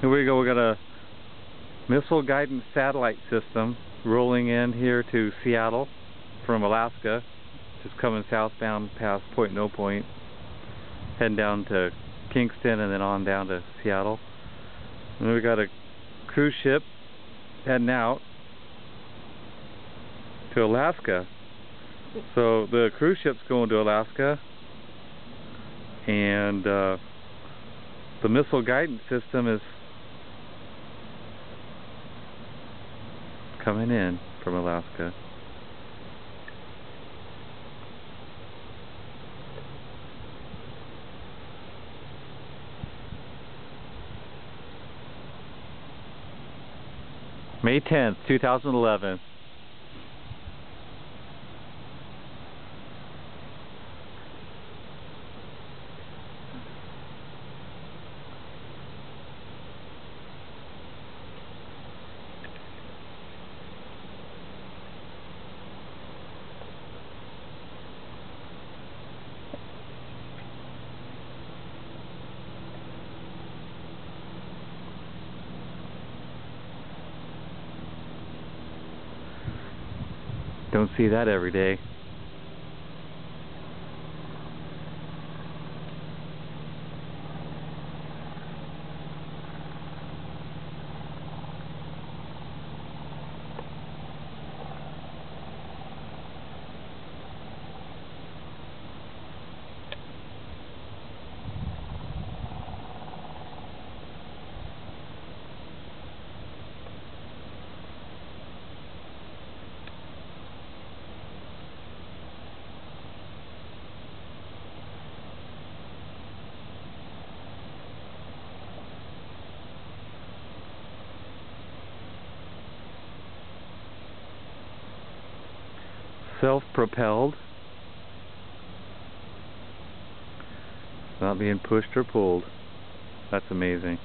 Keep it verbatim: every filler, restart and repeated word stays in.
Here we go, we got a missile guidance satellite system rolling in here to Seattle from Alaska. Just coming southbound past Point No Point, heading down to Kingston and then on down to Seattle. And then we got a cruise ship heading out to Alaska. So the cruise ship's going to Alaska, and uh, the missile guidance system is coming in from Alaska. May tenth, two thousand eleven. Don't see that every day. Self-propelled, not being pushed or pulled. That's amazing.